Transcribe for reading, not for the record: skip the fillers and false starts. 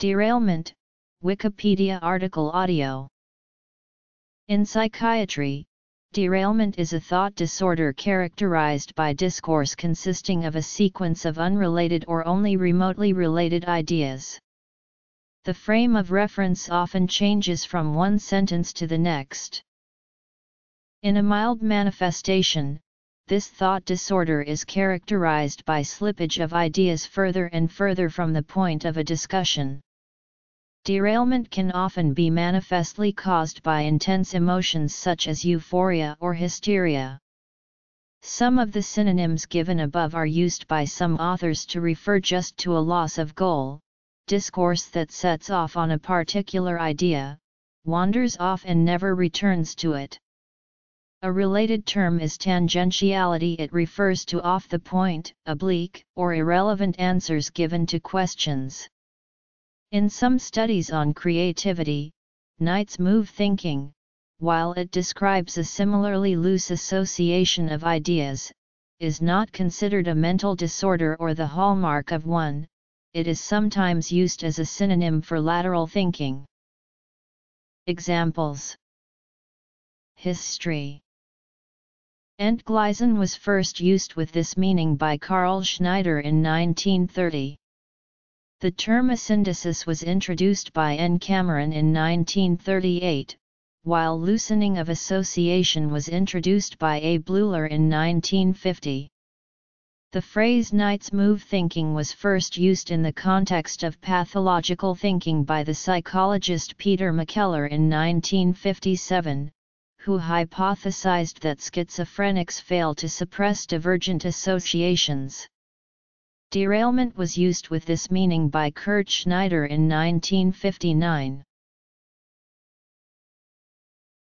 Derailment, Wikipedia article audio. In psychiatry, derailment is a thought disorder characterized by discourse consisting of a sequence of unrelated or only remotely related ideas. The frame of reference often changes from one sentence to the next. In a mild manifestation, this thought disorder is characterized by slippage of ideas further and further from the point of a discussion. Derailment can often be manifestly caused by intense emotions such as euphoria or hysteria. Some of the synonyms given above are used by some authors to refer just to a loss of goal, discourse that sets off on a particular idea, wanders off and never returns to it. A related term is tangentiality. It refers to off-the-point, oblique, or irrelevant answers given to questions. In some studies on creativity, Knight's move thinking, while it describes a similarly loose association of ideas, is not considered a mental disorder or the hallmark of one. It is sometimes used as a synonym for lateral thinking. Examples: History. Entgleisen was first used with this meaning by Karl Schneider in 1930. The term asyndesis was introduced by N. Cameron in 1938, while loosening of association was introduced by A. Bleuler in 1950. The phrase Knight's move thinking was first used in the context of pathological thinking by the psychologist Peter McKellar in 1957, who hypothesized that schizophrenics fail to suppress divergent associations. Derailment was used with this meaning by Kurt Schneider in 1959.